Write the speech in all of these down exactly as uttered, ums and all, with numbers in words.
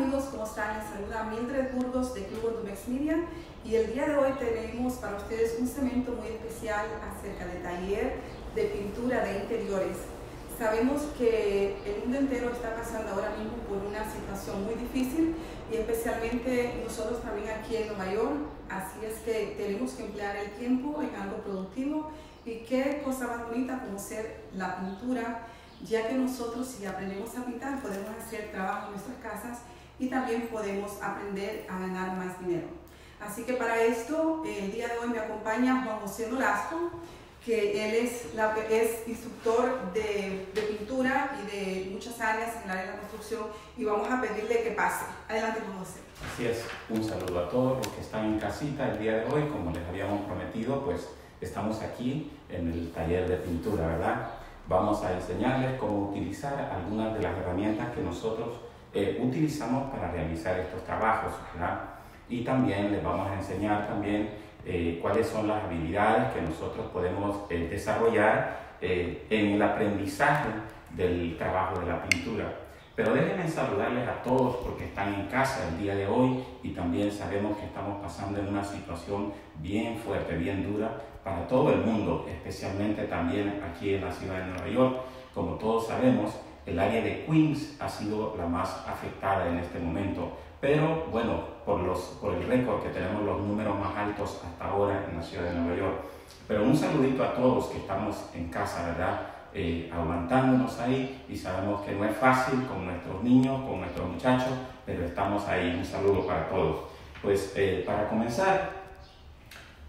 amigos, ¿cómo están? Les saluda Mildred Burgos de Club Hondumex Media y el día de hoy tenemos para ustedes un segmento muy especial acerca del taller de pintura de interiores. Sabemos que el mundo entero está pasando ahora mismo por una situación muy difícil y especialmente nosotros también aquí en Nueva York, así es que tenemos que emplear el tiempo en algo productivo y qué cosa más bonita como ser la pintura, ya que nosotros si aprendemos a pintar podemos hacer trabajo en nuestras casas y también podemos aprender a ganar más dinero. Así que para esto, el día de hoy me acompaña Juan José Nolasco, que él es, la, es instructor de, de pintura y de muchas áreas en el área de la construcción y vamos a pedirle que pase. Adelante, Juan José. Así es, un saludo a todos los que están en casita el día de hoy. Como les habíamos prometido, pues estamos aquí en el taller de pintura, ¿verdad? Vamos a enseñarles cómo utilizar algunas de las herramientas que nosotros eh, utilizamos para realizar estos trabajos, ¿verdad? Y también les vamos a enseñar también eh, cuáles son las habilidades que nosotros podemos eh, desarrollar eh, en el aprendizaje del trabajo de la pintura. Pero déjenme saludarles a todos porque están en casa el día de hoy y también sabemos que estamos pasando en una situación bien fuerte, bien dura, para todo el mundo, especialmente también aquí en la ciudad de Nueva York. Como todos sabemos, el área de Queens ha sido la más afectada en este momento, pero bueno, por, los, por el récord que tenemos los números más altos hasta ahora en la ciudad de Nueva York. Pero un saludito a todos que estamos en casa, ¿verdad? Eh, aguantándonos ahí y sabemos que no es fácil con nuestros niños, con nuestros muchachos, pero estamos ahí. Un saludo para todos. Pues eh, para comenzar,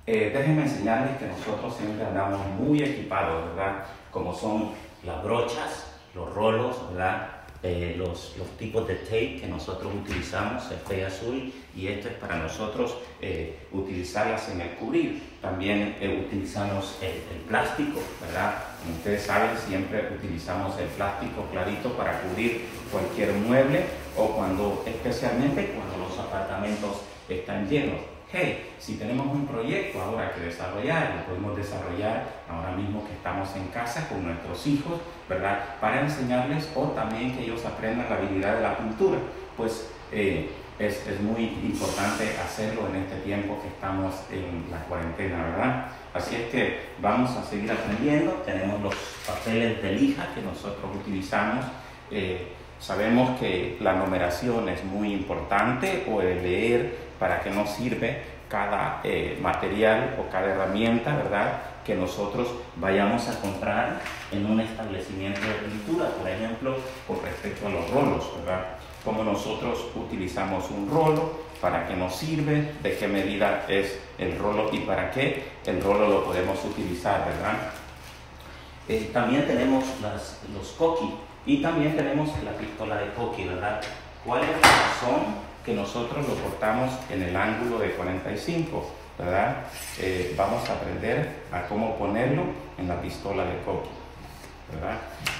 Eh, déjenme enseñarles que nosotros siempre andamos muy equipados, ¿verdad? Como son las brochas, los rolos, ¿verdad? Eh, los, los tipos de tape que nosotros utilizamos, el tape azul, y esto es para nosotros eh, utilizarlas en el cubrir. También eh, utilizamos el, el plástico, ¿verdad? Como ustedes saben, siempre utilizamos el plástico clarito para cubrir cualquier mueble o cuando, especialmente cuando los apartamentos están llenos. Hey, si tenemos un proyecto ahora que desarrollar, lo podemos desarrollar ahora mismo que estamos en casa con nuestros hijos, ¿verdad? Para enseñarles o también que ellos aprendan la habilidad de la pintura. Pues eh, es, es muy importante hacerlo en este tiempo que estamos en la cuarentena, ¿verdad? Así es que vamos a seguir aprendiendo. Tenemos los papeles de lija que nosotros utilizamos. Eh, sabemos que la numeración es muy importante o el leer para qué nos sirve cada eh, material o cada herramienta, ¿verdad? Que nosotros vayamos a comprar en un establecimiento de pintura, por ejemplo, con respecto a los rolos, ¿verdad? Como nosotros utilizamos un rolo, para qué nos sirve, de qué medida es el rolo y para qué el rolo lo podemos utilizar, ¿verdad? Eh, también tenemos las, los coquí y también tenemos la pistola de coquí, ¿verdad? ¿Cuáles son? Que nosotros lo cortamos en el ángulo de cuarenta y cinco, ¿verdad? Eh, vamos a aprender a cómo ponerlo en la pistola de coquí, ¿verdad?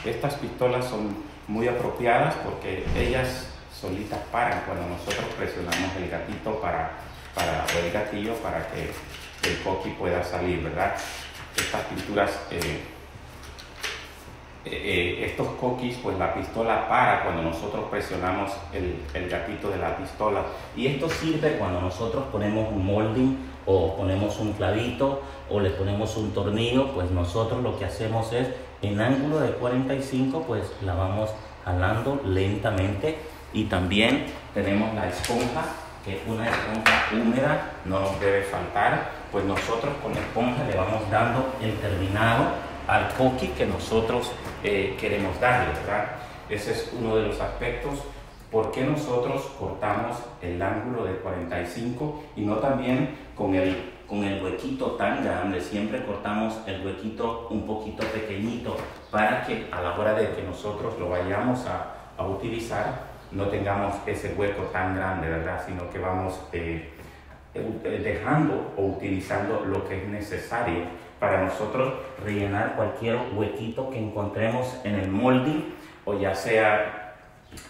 Estas pistolas son muy apropiadas porque ellas solitas paran cuando nosotros presionamos el gatito para, para o el gatillo para que el coquí pueda salir, ¿verdad? Estas pinturas, eh, Eh, estos coquís, pues la pistola para cuando nosotros presionamos el, el gatito de la pistola y esto sirve cuando nosotros ponemos un molding o ponemos un clavito o le ponemos un tornillo, pues nosotros lo que hacemos es en ángulo de cuarenta y cinco, pues la vamos jalando lentamente. Y también tenemos la esponja, que es una esponja húmeda, no nos debe faltar, pues nosotros con la esponja le vamos dando el terminado al coquí que nosotros eh, queremos darle, ¿verdad? Ese es uno de los aspectos por qué nosotros cortamos el ángulo de cuarenta y cinco y no también con el, con el huequito tan grande. Siempre cortamos el huequito un poquito pequeñito para que a la hora de que nosotros lo vayamos a, a utilizar no tengamos ese hueco tan grande, ¿verdad? Sino que vamos eh, dejando o utilizando lo que es necesario para nosotros rellenar cualquier huequito que encontremos en el molde o ya sea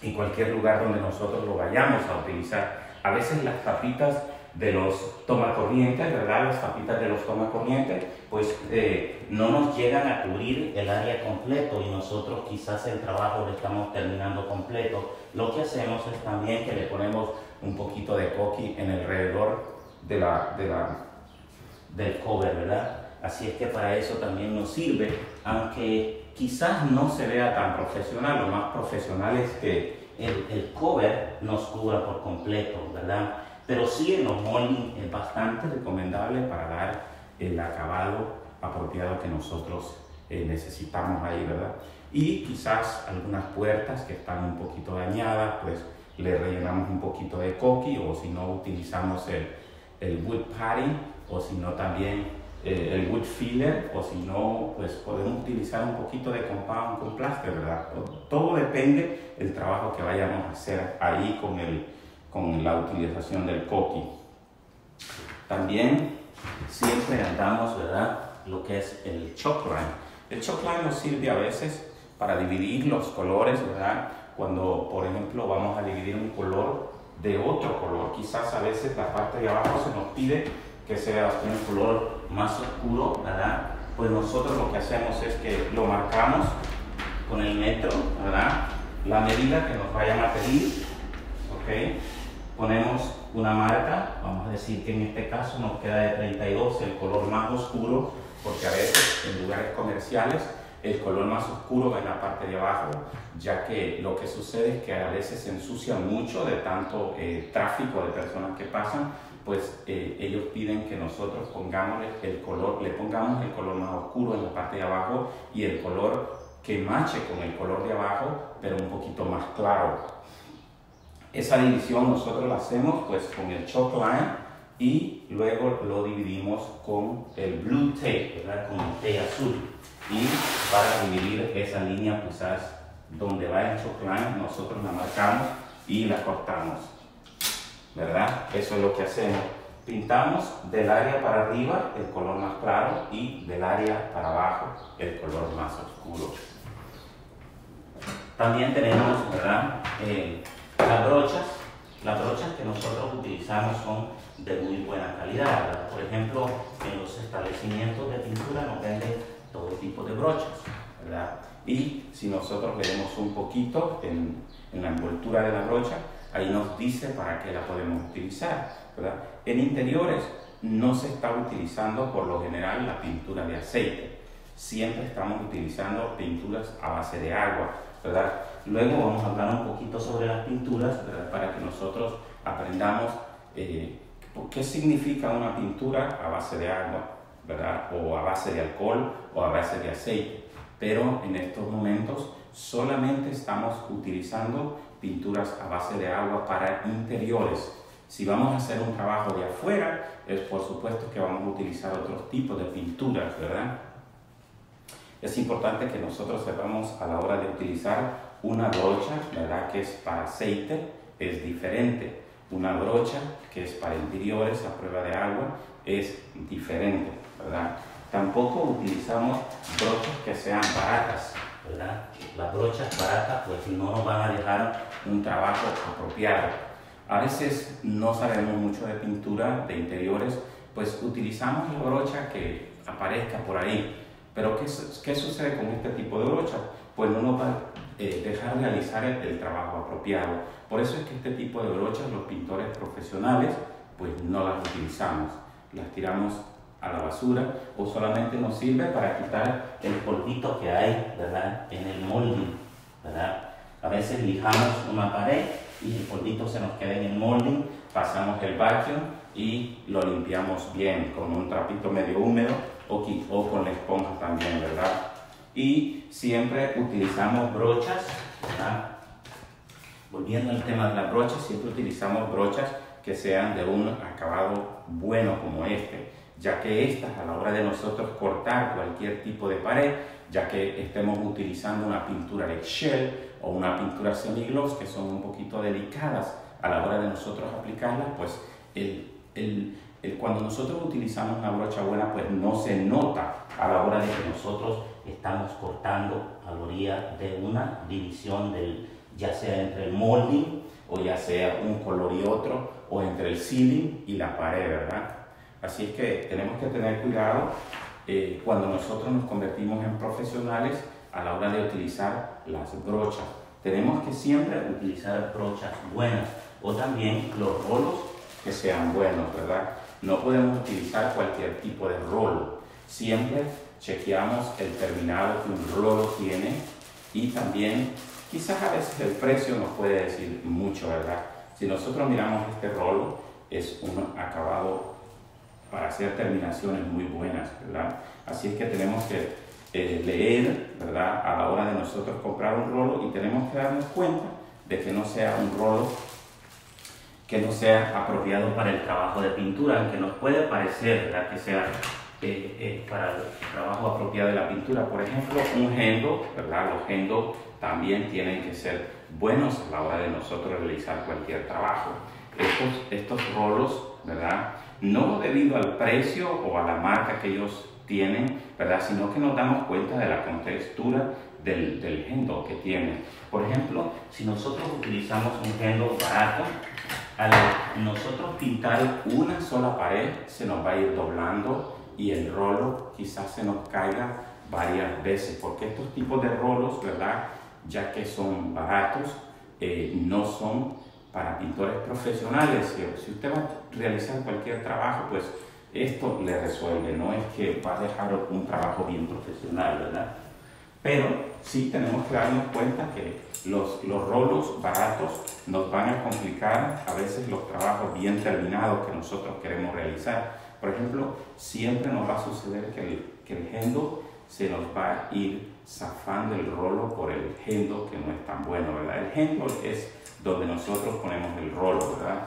en cualquier lugar donde nosotros lo vayamos a utilizar. A veces las tapitas de los tomacorrientes, ¿verdad? Las tapitas de los tomacorrientes, pues eh, no nos llegan a cubrir el área completo y nosotros quizás el trabajo lo estamos terminando completo. Lo que hacemos es también que le ponemos un poquito de coqui en alrededor de la, de la, del cover, ¿verdad? Así es que para eso también nos sirve, aunque quizás no se vea tan profesional. Lo más profesional es que el, el cover nos cubra por completo, ¿verdad? Pero sí el omoling es bastante recomendable para dar el acabado apropiado que nosotros eh, necesitamos ahí, ¿verdad? Y quizás algunas puertas que están un poquito dañadas, pues le rellenamos un poquito de coqui, o si no utilizamos el, el wood padding, o si no también Eh, el wood filler, o si no, pues podemos utilizar un poquito de compound con plástico, ¿verdad? Todo depende del trabajo que vayamos a hacer ahí con, el, con la utilización del coqui. También siempre andamos, ¿verdad?, lo que es el chalk line. El chalk line nos sirve a veces para dividir los colores, ¿verdad? Cuando, por ejemplo, vamos a dividir un color de otro color, quizás a veces la parte de abajo se nos pide que sea un color más oscuro, ¿verdad? Pues nosotros lo que hacemos es que lo marcamos con el metro, ¿verdad?, la medida que nos vayan a pedir, ¿ok? Ponemos una marca, vamos a decir que en este caso nos queda de treinta y dos el color más oscuro, porque a veces en lugares comerciales el color más oscuro va en la parte de abajo, ya que lo que sucede es que a veces se ensucia mucho de tanto eh, tráfico de personas que pasan. Pues eh, ellos piden que nosotros pongamos el color, le pongamos el color más oscuro en la parte de abajo y el color que mache con el color de abajo, pero un poquito más claro. Esa división nosotros la hacemos pues con el chalk line y luego lo dividimos con el blue tape, ¿verdad?, con el tape azul. Y para dividir esa línea, quizás donde va el chalk line, nosotros la marcamos y la cortamos, ¿verdad? Eso es lo que hacemos. Pintamos del área para arriba el color más claro y del área para abajo el color más oscuro. También tenemos, ¿verdad?, eh, las brochas. Las brochas que nosotros utilizamos son de muy buena calidad, ¿verdad? Por ejemplo, en los establecimientos de pintura nos venden todo tipo de brochas, ¿verdad? Y si nosotros le demos un poquito en, en la envoltura de la brocha, ahí nos dice para qué la podemos utilizar, ¿verdad? En interiores no se está utilizando por lo general la pintura de aceite. Siempre estamos utilizando pinturas a base de agua, ¿verdad? Luego vamos a hablar un poquito sobre las pinturas, ¿verdad?, para que nosotros aprendamos eh, qué significa una pintura a base de agua, ¿verdad?, o a base de alcohol o a base de aceite. Pero en estos momentos solamente estamos utilizando pinturas a base de agua para interiores. Si vamos a hacer un trabajo de afuera, es por supuesto que vamos a utilizar otros tipos de pinturas, ¿verdad? Es importante que nosotros sepamos a la hora de utilizar una brocha, ¿verdad?, que es para aceite, es diferente. Una brocha que es para interiores a prueba de agua es diferente, ¿verdad? Tampoco utilizamos brochas que sean baratas, ¿verdad? Las brochas baratas pues no nos van a dejar un trabajo apropiado. A veces no sabemos mucho de pintura de interiores, pues utilizamos la brocha que aparezca por ahí. Pero ¿qué, qué sucede con este tipo de brocha? Pues no nos va a eh, dejar realizar el, el trabajo apropiado. Por eso es que este tipo de brochas los pintores profesionales pues no las utilizamos, las tiramos a la basura o solamente nos sirve para quitar el polvito que hay, ¿verdad?, en el molde, ¿verdad? A veces lijamos una pared y el polvito se nos queda en el molde, pasamos el vacuum y lo limpiamos bien con un trapito medio húmedo o, o con la esponja también, ¿verdad? Y siempre utilizamos brochas, ¿verdad? Volviendo al tema de las brochas, siempre utilizamos brochas que sean de un acabado bueno como este, ya que estas a la hora de nosotros cortar cualquier tipo de pared, ya que estemos utilizando una pintura de shell o una pintura semigloss que son un poquito delicadas a la hora de nosotros aplicarlas, pues el, el, el, cuando nosotros utilizamos una brocha buena pues no se nota a la hora de que nosotros estamos cortando a la orilla de una división del, ya sea entre el molding o ya sea un color y otro, o entre el ceiling y la pared, ¿verdad? Así es que tenemos que tener cuidado eh, cuando nosotros nos convertimos en profesionales a la hora de utilizar las brochas. Tenemos que siempre utilizar brochas buenas, o también los rolos que sean buenos, ¿verdad? No podemos utilizar cualquier tipo de rolo. Siempre chequeamos el terminado que un rolo tiene, y también quizás a veces el precio nos puede decir mucho, ¿verdad? Si nosotros miramos este rolo, es un acabado para hacer terminaciones muy buenas, ¿verdad? Así es que tenemos que eh, leer, ¿verdad?, a la hora de nosotros comprar un rolo, y tenemos que darnos cuenta de que no sea un rolo que no sea apropiado para el trabajo de pintura, aunque nos puede parecer, ¿verdad?, que sea eh, eh, para el trabajo apropiado de la pintura. Por ejemplo, un gendo, ¿verdad? Los gendos también tienen que ser buenos a la hora de nosotros realizar cualquier trabajo. Estos, estos rolos, ¿verdad?, no debido al precio o a la marca que ellos tienen, ¿verdad?, sino que nos damos cuenta de la contextura del, del gendo que tienen. Por ejemplo, si nosotros utilizamos un gendo barato, al nosotros pintar una sola pared se nos va a ir doblando, y el rolo quizás se nos caiga varias veces, porque estos tipos de rolos, ¿verdad?, ya que son baratos, eh, no son para pintores profesionales. Si usted va a realizar cualquier trabajo, pues esto le resuelve, no es que va a dejar un trabajo bien profesional, ¿verdad? Pero sí tenemos que darnos cuenta que los, los rolos baratos nos van a complicar a veces los trabajos bien terminados que nosotros queremos realizar. Por ejemplo, siempre nos va a suceder que el, que el gendo se nos va a ir zafando el rolo por el gendo que no es tan bueno, ¿verdad? El gendo es donde nosotros ponemos el rolo, ¿verdad?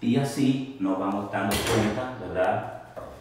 Y así nos vamos dando cuenta, ¿verdad?,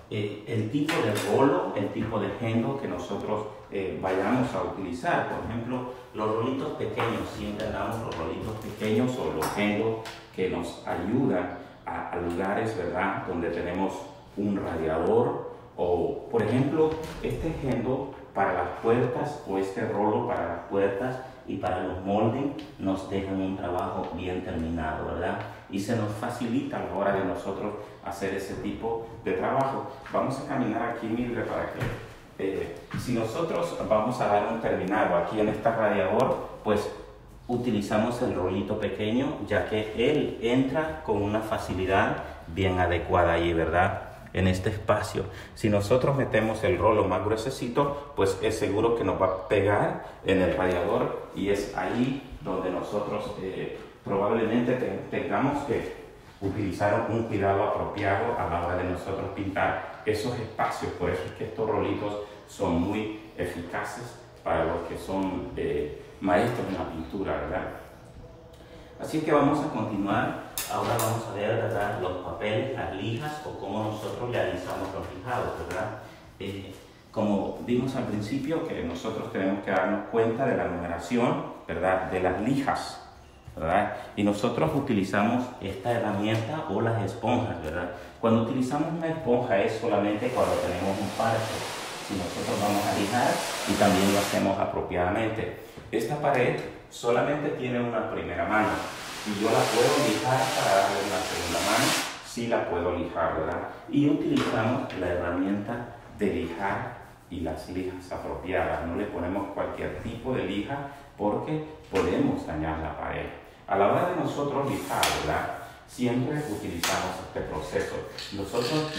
Eh, el tipo de rolo, el tipo de gendo que nosotros eh, vayamos a utilizar. Por ejemplo, los rolitos pequeños, siempre damos los rolitos pequeños o los gendos que nos ayudan a, a lugares, ¿verdad?, donde tenemos un radiador, o por ejemplo este gendo para las puertas, o este rolo para las puertas y para los moldes, nos dejan un trabajo bien terminado, ¿verdad? Y se nos facilita a la hora de nosotros hacer ese tipo de trabajo. Vamos a caminar aquí, Mildred, para que eh, si nosotros vamos a dar un terminado aquí en este radiador, pues utilizamos el rolito pequeño, ya que él entra con una facilidad bien adecuada ahí, ¿verdad?, en este espacio. Si nosotros metemos el rolo más gruesecito, pues es seguro que nos va a pegar en el radiador, y es ahí donde nosotros eh, probablemente te, tengamos que utilizar un cuidado apropiado a la hora de nosotros pintar esos espacios. Por eso es que estos rolitos son muy eficaces para los que son eh, maestros en la pintura, ¿verdad? Así que vamos a continuar. Ahora vamos a ver, ¿verdad?, los papeles, las lijas, o cómo nosotros realizamos los lijados, ¿verdad? Eh, como vimos al principio, que nosotros tenemos que darnos cuenta de la numeración, ¿verdad?, de las lijas, ¿verdad? Y nosotros utilizamos esta herramienta o las esponjas, ¿verdad? Cuando utilizamos una esponja es solamente cuando tenemos un parche. Si nosotros vamos a lijar, y también lo hacemos apropiadamente. Esta pared solamente tiene una primera mano, y yo la puedo lijar para darle una segunda mano, sí la puedo lijar, ¿verdad? Y utilizamos la herramienta de lijar y las lijas apropiadas. No le ponemos cualquier tipo de lija porque podemos dañar la pared. A la hora de nosotros lijar, ¿verdad?, siempre utilizamos este proceso. Nosotros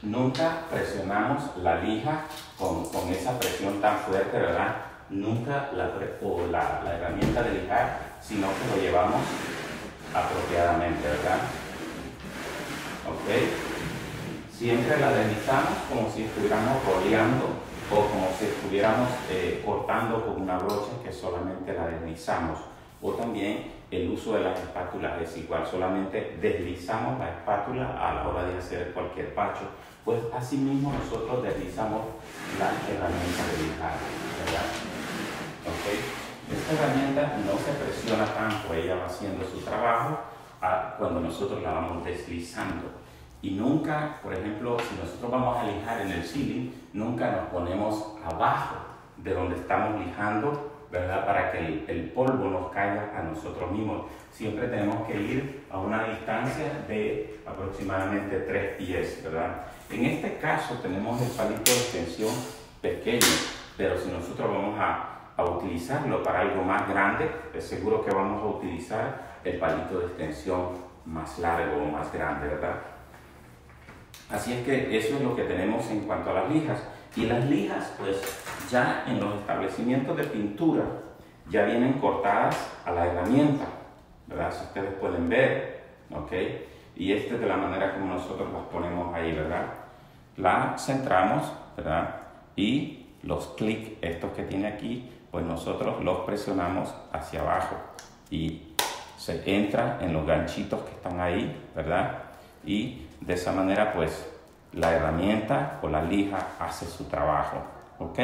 nunca, nunca presionamos la lija con, con esa presión tan fuerte, ¿verdad? Nunca la, o la, la herramienta de lijar, sino que lo llevamos apropiadamente, ¿verdad? ¿Ok? Siempre la deslizamos como si estuviéramos roleando, o como si estuviéramos eh, cortando con una brocha, que solamente la deslizamos. O también el uso de las espátulas es igual, solamente deslizamos la espátula a la hora de hacer cualquier parcho. Pues así mismo nosotros deslizamos la herramienta de lijar, ¿verdad? Okay. Esta herramienta no se presiona tanto, ella va haciendo su trabajo a cuando nosotros la vamos deslizando. Y nunca, por ejemplo, si nosotros vamos a lijar en el ceiling, nunca nos ponemos abajo de donde estamos lijando ¿verdad? Para que el, el polvo nos caiga a nosotros mismos. Siempre tenemos que ir a una distancia de aproximadamente tres pies, ¿verdad? En este caso tenemos el palito de extensión pequeño, pero si nosotros vamos a, a utilizarlo para algo más grande, es seguro que vamos a utilizar el palito de extensión más largo o más grande, ¿verdad? Así es que eso es lo que tenemos en cuanto a las lijas. Y las lijas, pues, ya en los establecimientos de pintura, ya vienen cortadas a la herramienta, ¿verdad? Si ustedes pueden ver, ¿ok? Y esta es de la manera como nosotros las ponemos ahí, ¿verdad? La centramos, ¿verdad? Y los clics, estos que tiene aquí, pues nosotros los presionamos hacia abajo y se entra en los ganchitos que están ahí, ¿verdad? Y de esa manera, pues, la herramienta o la lija hace su trabajo, ¿ok?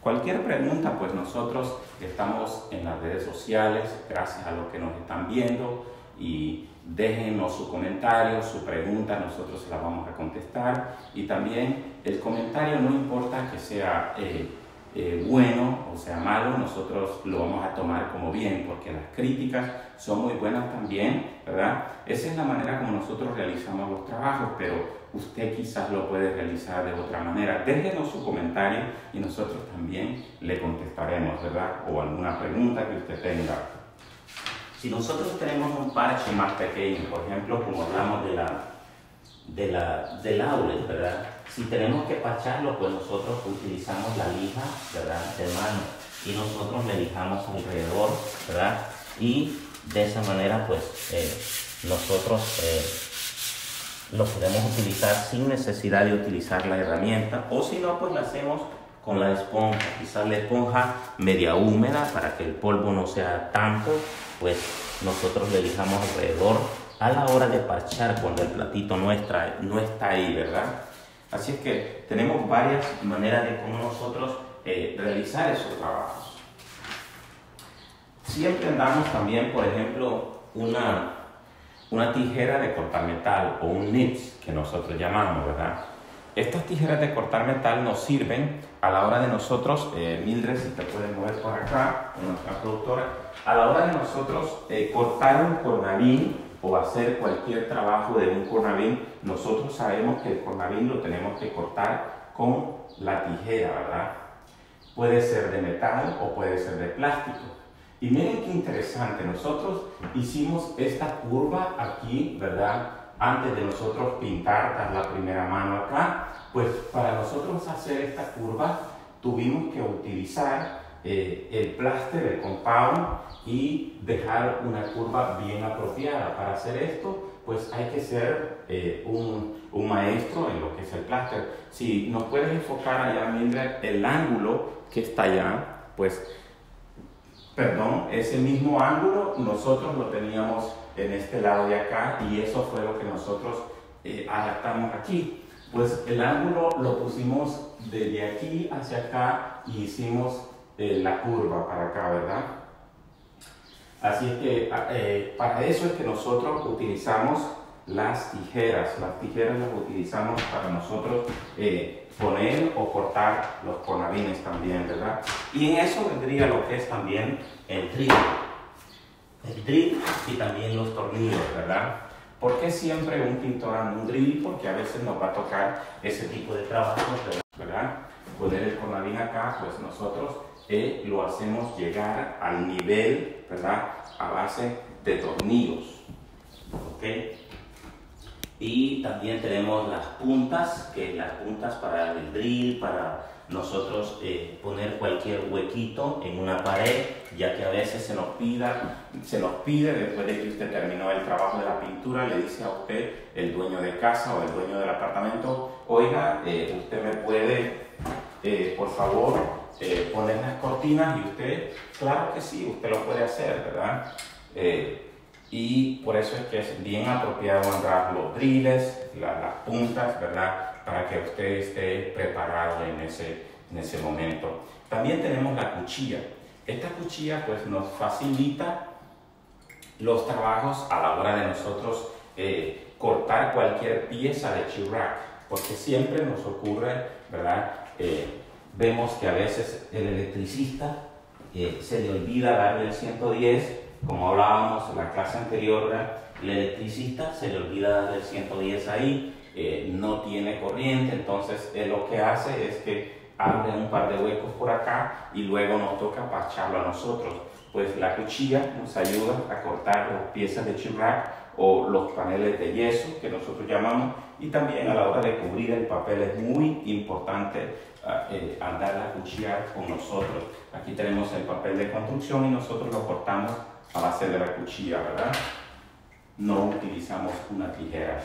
Cualquier pregunta, pues nosotros estamos en las redes sociales, gracias a los que nos están viendo, y déjenos su comentario, su pregunta, nosotros se la vamos a contestar. Y también el comentario, no importa que sea eh, eh, bueno o sea malo, nosotros lo vamos a tomar como bien, porque las críticas son muy buenas también, ¿verdad? Esa es la manera como nosotros realizamos los trabajos, pero usted quizás lo puede realizar de otra manera. Déjenos su comentario y nosotros también le contestaremos, ¿verdad? O alguna pregunta que usted tenga. Si nosotros tenemos un parche más pequeño, por ejemplo, como hablamos de la, de la, del outlet, ¿verdad? Si tenemos que parcharlo, pues nosotros utilizamos la lija, ¿verdad?, de mano. Y nosotros le lijamos alrededor, ¿verdad? Y de esa manera, pues, eh, nosotros... Eh, lo podemos utilizar sin necesidad de utilizar la herramienta, o si no, pues la hacemos con la esponja, quizás la esponja media húmeda para que el polvo no sea tanto, pues nosotros le lijamos alrededor a la hora de parchar cuando el platito nuestra, no está ahí, ¿verdad? Así es que tenemos varias maneras de cómo nosotros eh, realizar esos trabajos. Siempre andamos también, por ejemplo, una... una tijera de cortar metal o un nips que nosotros llamamos, ¿verdad? Estas tijeras de cortar metal nos sirven a la hora de nosotros, eh, Mildred, si te puedes mover por acá, nuestra productora, a la hora de nosotros eh, cortar un cornavín o hacer cualquier trabajo de un cornavín, nosotros sabemos que el cornavín lo tenemos que cortar con la tijera, ¿verdad? Puede ser de metal o puede ser de plástico. Y miren qué interesante, nosotros hicimos esta curva aquí, ¿verdad? Antes de nosotros pintar, dar la primera mano acá, pues para nosotros hacer esta curva tuvimos que utilizar eh, el pláster, el compound, y dejar una curva bien apropiada. Para hacer esto, pues hay que ser eh, un, un maestro en lo que es el pláster. Si nos puedes enfocar allá, Mildred, el ángulo que está allá, pues... Perdón, ese mismo ángulo nosotros lo teníamos en este lado de acá, y eso fue lo que nosotros eh, adaptamos aquí. Pues el ángulo lo pusimos desde aquí hacia acá y hicimos eh, la curva para acá, ¿verdad? Así es que eh, para eso es que nosotros utilizamos las tijeras. Las tijeras las utilizamos para nosotros eh, poner o cortar los cornavines también, ¿verdad? Y en eso vendría lo que es también el drill. El drill y también los tornillos, ¿verdad? ¿Por qué siempre un pintor anda un drill? Porque a veces nos va a tocar ese tipo de trabajos, ¿verdad? Poner el cornavín acá, pues nosotros eh, lo hacemos llegar al nivel, ¿verdad?, a base de tornillos, ¿ok? Y también tenemos las puntas, que las puntas para el drill, para nosotros eh, poner cualquier huequito en una pared, ya que a veces se nos, pida, se nos pide, después de que usted terminó el trabajo de la pintura, le dice a usted, el dueño de casa o el dueño del apartamento, oiga, eh, usted me puede, eh, por favor, eh, poner las cortinas, y usted, claro que sí, usted lo puede hacer, ¿verdad? Eh, Y por eso es que es bien apropiado andar los drills, la, las puntas, ¿verdad? Para que usted esté preparado en ese, en ese momento. También tenemos la cuchilla. Esta cuchilla, pues, nos facilita los trabajos a la hora de nosotros eh, cortar cualquier pieza de chirac, porque siempre nos ocurre, ¿verdad? Eh, vemos que a veces el electricista eh, se le olvida darle el ciento diez, como hablábamos en la clase anterior, ¿verdad? El electricista se le olvida darle el ciento diez ahí, eh, no tiene corriente, entonces eh, lo que hace es que abre un par de huecos por acá y luego nos toca parcharlo a nosotros. Pues la cuchilla nos ayuda a cortar las piezas de churrac o los paneles de yeso que nosotros llamamos, y también a la hora de cubrir el papel es muy importante eh, andar la cuchilla con nosotros. Aquí tenemos el papel de construcción y nosotros lo cortamos a base de la cuchilla, ¿verdad? No utilizamos una tijera.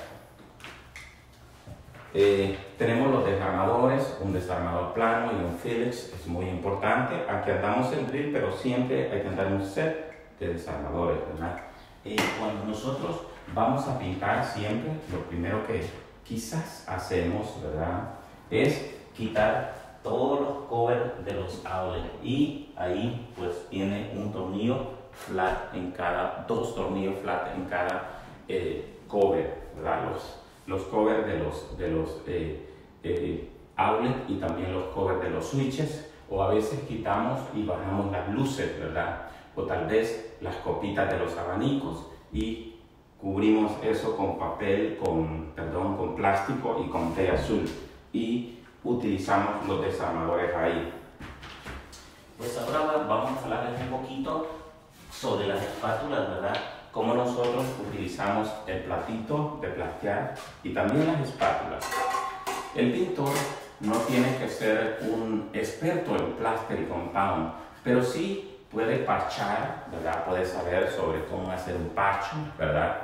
Eh, tenemos los desarmadores, un desarmador plano y un Phillips, es muy importante. Aquí andamos el drill, pero siempre hay que andar un set de desarmadores, ¿verdad? Eh, cuando nosotros vamos a pintar, siempre lo primero que quizás hacemos, ¿verdad?, es quitar todos los covers de los outlets, y ahí pues tiene un tornillo flat en cada, dos tornillos flat en cada eh, cover, ¿verdad? Los, los covers de los, de los eh, eh, outlets y también los covers de los switches, o a veces quitamos y bajamos las luces, ¿verdad?, o tal vez las copitas de los abanicos, y cubrimos eso con papel, con, perdón, con plástico y con té azul, y utilizamos los desarmadores ahí. Pues ahora vamos a hablarles un poquito sobre las espátulas, ¿verdad? Cómo nosotros utilizamos el platito de platear y también las espátulas. El pintor no tiene que ser un experto en plaster y compound, pero sí puede parchar, ¿verdad? Puede saber sobre cómo hacer un parche, ¿verdad?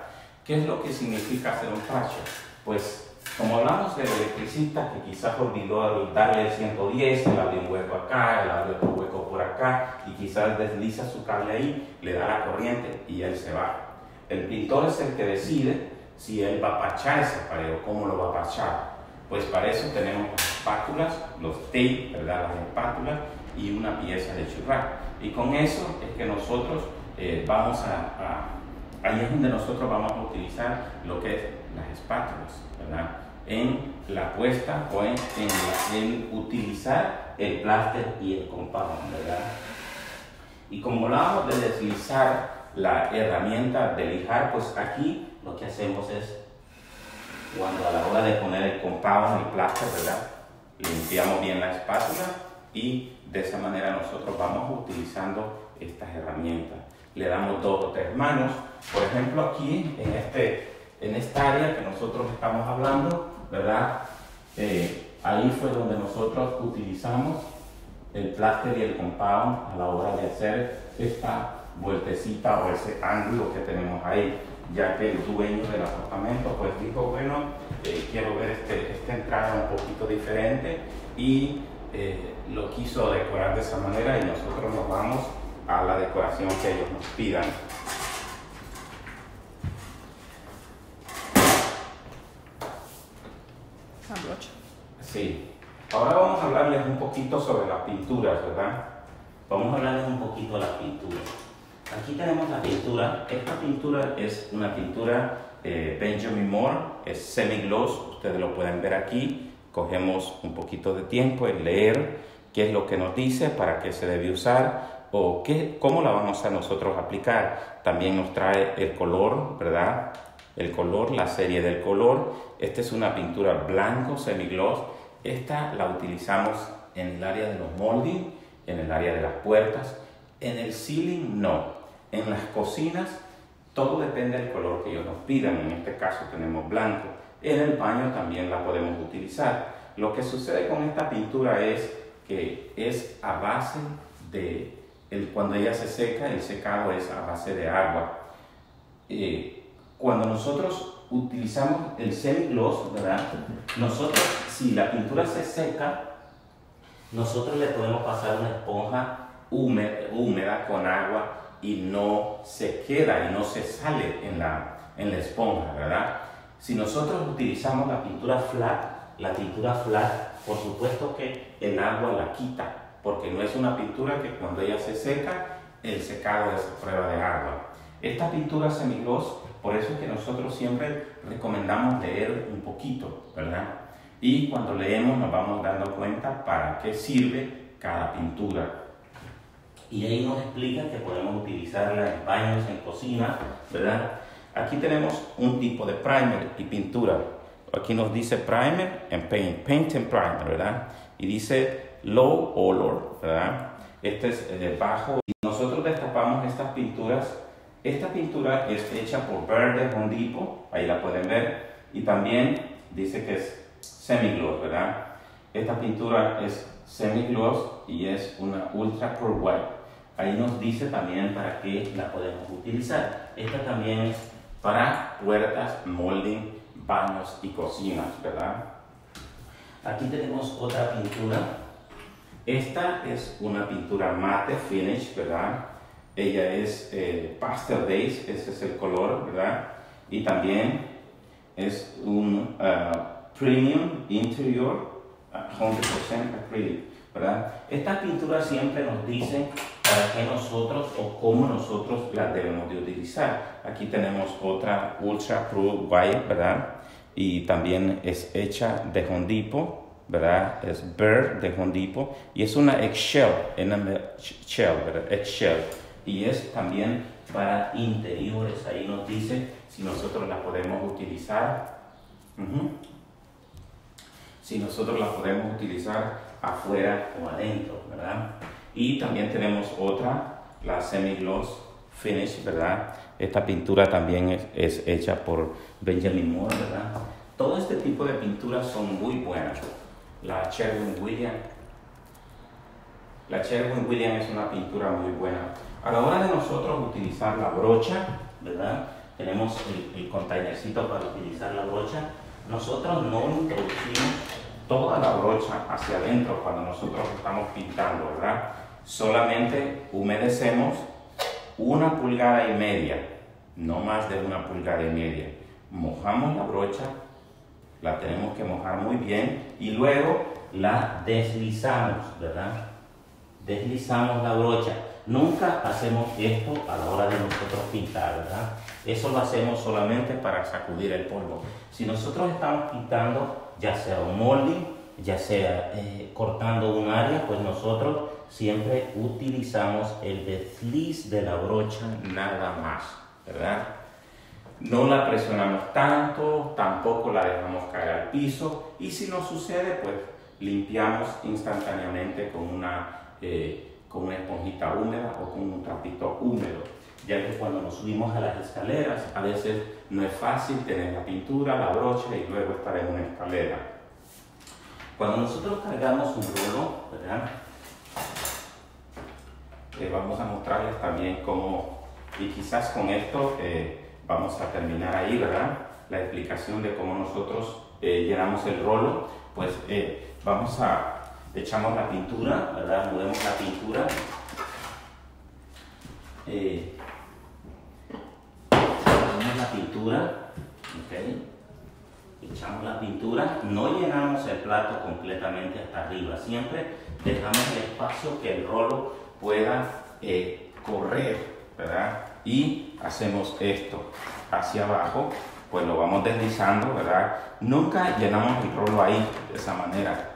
¿Qué es lo que significa hacer un parche? Pues, como hablamos del electricista que quizás olvidó darle el ciento diez, le abre un hueco acá, le abre otro hueco por acá, y quizás desliza su cable ahí, le da la corriente y él se va. El pintor es el que decide si él va a parchar ese pared o cómo lo va a parchar. Pues para eso tenemos las espátulas, los tape, ¿verdad? Las espátulas y una pieza de churrac. Y con eso es que nosotros eh, vamos a, a, ahí es donde nosotros vamos a utilizar lo que es las espátulas, ¿verdad? En la puesta o en, en, en utilizar el pláster y el compound, ¿verdad? Y como hablábamos de deslizar la herramienta de lijar, pues aquí lo que hacemos es, cuando a la hora de poner el compound y el pláster, ¿verdad?, limpiamos bien la espátula, y de esa manera nosotros vamos utilizando estas herramientas. Le damos dos o tres manos. Por ejemplo, aquí en, este, en esta área que nosotros estamos hablando, ¿verdad? Eh, ahí fue donde nosotros utilizamos el pláster y el compound a la hora de hacer esta vueltecita o ese ángulo que tenemos ahí, ya que el dueño del apartamento pues dijo, bueno, eh, quiero ver este, esta entrada un poquito diferente, y Eh, lo quiso decorar de esa manera, y nosotros nos vamos a la decoración que ellos nos pidan. Sí. Ahora vamos a hablarles un poquito sobre las pinturas, ¿verdad? Vamos a hablarles un poquito de las pinturas. Aquí tenemos la pintura. Esta pintura es una pintura eh, Benjamin Moore, es semi-gloss, ustedes lo pueden ver aquí. Cogemos un poquito de tiempo en leer qué es lo que nos dice, para qué se debe usar o qué, cómo la vamos a nosotros aplicar. También nos trae el color, ¿verdad? El color, la serie del color. Esta es una pintura blanco semigloss. Esta la utilizamos en el área de los molding, en el área de las puertas. En el ceiling no. En las cocinas todo depende del color que ellos nos pidan. En este caso tenemos blanco. En el baño también la podemos utilizar. Lo que sucede con esta pintura es que es a base de, el, cuando ella se seca, el secado es a base de agua. Eh, cuando nosotros utilizamos el semigloss, ¿verdad?, nosotros, si la pintura se seca, nosotros le podemos pasar una esponja húmeda, húmeda con agua, y no se queda y no se sale en la, en la esponja, ¿verdad? Si nosotros utilizamos la pintura flat, la pintura flat, por supuesto que el agua la quita, porque no es una pintura que cuando ella se seca, el secado es prueba de agua. Esta pintura semigloss, por eso es que nosotros siempre recomendamos leer un poquito, ¿verdad? Y cuando leemos nos vamos dando cuenta para qué sirve cada pintura. y ahí nos explican que podemos utilizarla en baños, en cocina, ¿verdad? Aquí tenemos un tipo de primer y pintura. Aquí nos dice primer and paint, paint and primer, ¿verdad? Y dice low olor, ¿verdad? Este es el bajo. Nosotros destapamos estas pinturas. Esta pintura es hecha por Verde Home Depot, ahí la pueden ver. Y también dice que es semi-gloss, ¿verdad? Esta pintura es semi-gloss y es una ultra pure white. Ahí nos dice también para qué la podemos utilizar. Esta también es para puertas, molding, baños y cocinas, ¿verdad? Aquí tenemos otra pintura. Esta es una pintura mate finish, ¿verdad? Ella es eh, pastel beige, ese es el color, ¿verdad? Y también es un uh, premium interior, cien por ciento acrylic, ¿verdad? Estas pinturas siempre nos dicen para qué nosotros o cómo nosotros las debemos de utilizar. Aquí tenemos otra ultra pure white, ¿verdad? Y también es hecha de Home Depot, ¿verdad? Es Bird de Home Depot y es una eggshell, eggshell, ¿verdad? Eggshell. Y es también para interiores. Ahí nos dice si nosotros la podemos utilizar. Uh-huh. Si nosotros la podemos utilizar afuera o adentro, ¿verdad? Y también tenemos otra, la semi-gloss finish, ¿verdad? Esta pintura también es, es hecha por Benjamin Moore, ¿verdad? Todo este tipo de pinturas son muy buenas. La Sherwin Williams. La Sherwin Williams es una pintura muy buena. A la hora de nosotros utilizar la brocha, ¿verdad? Tenemos el, el containercito para utilizar la brocha. Nosotros no introducimos toda la brocha hacia adentro cuando nosotros estamos pintando, ¿verdad? Solamente humedecemos una pulgada y media, no más de una pulgada y media. Mojamos la brocha, la tenemos que mojar muy bien y luego la deslizamos, ¿verdad? Deslizamos la brocha. Nunca hacemos esto a la hora de nosotros pintar, ¿verdad? Eso lo hacemos solamente para sacudir el polvo. Si nosotros estamos pintando, ya sea un molde, ya sea eh, cortando un área, pues nosotros siempre utilizamos el desliz de la brocha nada más, ¿verdad? No la presionamos tanto, tampoco la dejamos caer al piso y si no sucede, pues limpiamos instantáneamente con una, eh, con una esponjita húmeda o con un trapito húmedo. Ya que cuando nos subimos a las escaleras, a veces no es fácil tener la pintura, la brocha y luego estar en una escalera. Cuando nosotros cargamos un rulo, ¿verdad? Eh, vamos a mostrarles también cómo, y quizás con esto eh, vamos a terminar ahí, ¿verdad? La explicación de cómo nosotros eh, llenamos el rolo. Pues eh, vamos a, echamos la pintura, ¿verdad? Movemos la pintura. Eh, echamos la pintura, ¿okay? Echamos la pintura, no llenamos el plato completamente hasta arriba. Siempre dejamos el espacio que el rolo pueda eh, correr, ¿verdad? Y hacemos esto hacia abajo, pues lo vamos deslizando, ¿verdad? Nunca llenamos el rolo ahí de esa manera.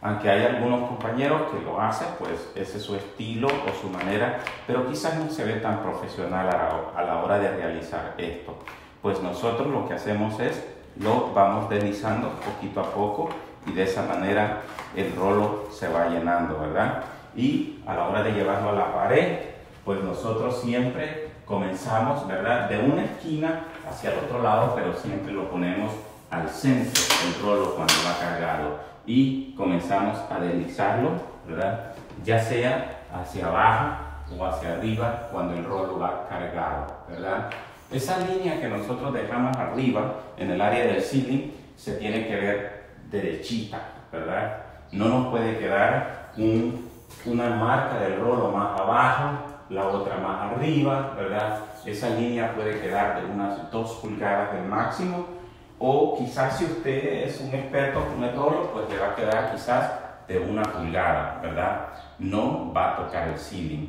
Aunque hay algunos compañeros que lo hacen, pues ese es su estilo o su manera, pero quizás no se ve tan profesional a la hora de realizar esto. Pues nosotros lo que hacemos es lo vamos deslizando poquito a poco y de esa manera el rolo se va llenando, ¿verdad? Y a la hora de llevarlo a la pared, pues nosotros siempre comenzamos, ¿verdad? De una esquina hacia el otro lado, pero siempre lo ponemos al centro del rolo cuando va cargado y comenzamos a deslizarlo, ¿verdad? Ya sea hacia abajo o hacia arriba cuando el rolo va cargado, ¿verdad? Esa línea que nosotros dejamos arriba en el área del ceiling se tiene que ver derechita, ¿verdad? No nos puede quedar un, una marca del rolo más abajo, la otra más arriba, ¿verdad? Esa línea puede quedar de unas dos pulgadas del máximo, o quizás si usted es un experto punetólogo, pues le va a quedar quizás de una pulgada, ¿verdad? No va a tocar el ceiling.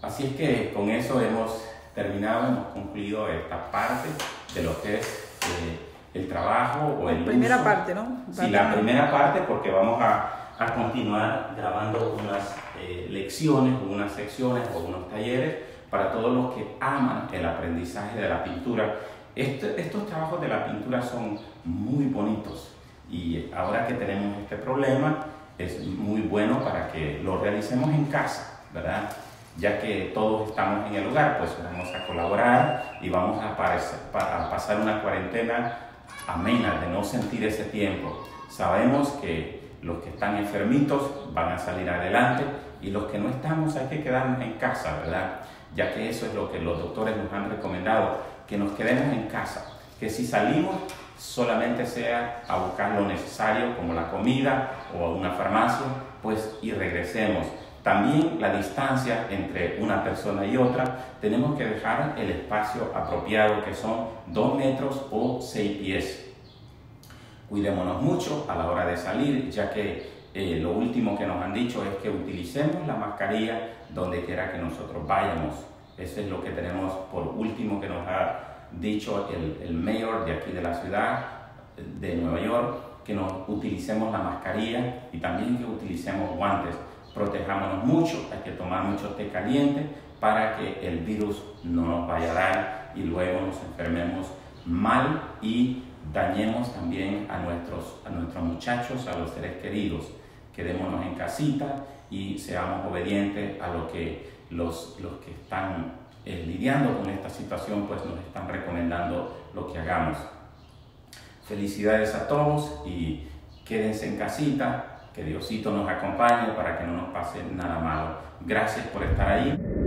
Así es que con eso hemos terminado, hemos concluido esta parte de lo que es eh, el trabajo o el uso. Primera parte, ¿no? Sí, la primera parte, porque vamos a a continuar grabando unas eh, lecciones, unas secciones o unos talleres para todos los que aman el aprendizaje de la pintura. Este, estos trabajos de la pintura son muy bonitos y ahora que tenemos este problema es muy bueno para que lo realicemos en casa, ¿verdad? Ya que todos estamos en el hogar, pues vamos a colaborar y vamos a, parecer, a pasar una cuarentena amena, de no sentir ese tiempo. Sabemos que los que están enfermitos van a salir adelante y los que no estamos hay que quedarnos en casa, ¿verdad? Ya que eso es lo que los doctores nos han recomendado, que nos quedemos en casa, que si salimos solamente sea a buscar lo necesario como la comida o a una farmacia, pues y regresemos. También la distancia entre una persona y otra, tenemos que dejar el espacio apropiado que son dos metros o seis pies. Cuidémonos mucho a la hora de salir, ya que eh, lo último que nos han dicho es que utilicemos la mascarilla donde quiera que nosotros vayamos. Eso es lo que tenemos por último que nos ha dicho el, el mayor de aquí de la ciudad de Nueva York, que nos utilicemos la mascarilla y también que utilicemos guantes. Protejámonos mucho, hay que tomar mucho té caliente para que el virus no nos vaya a dar y luego nos enfermemos mal y dañemos también a nuestros, a nuestros muchachos, a los seres queridos. Quedémonos en casita y seamos obedientes a lo que los, los que están eh, lidiando con esta situación pues nos están recomendando lo que hagamos. Felicidades a todos y quédense en casita. Que Diosito nos acompañe para que no nos pase nada malo. Gracias por estar ahí.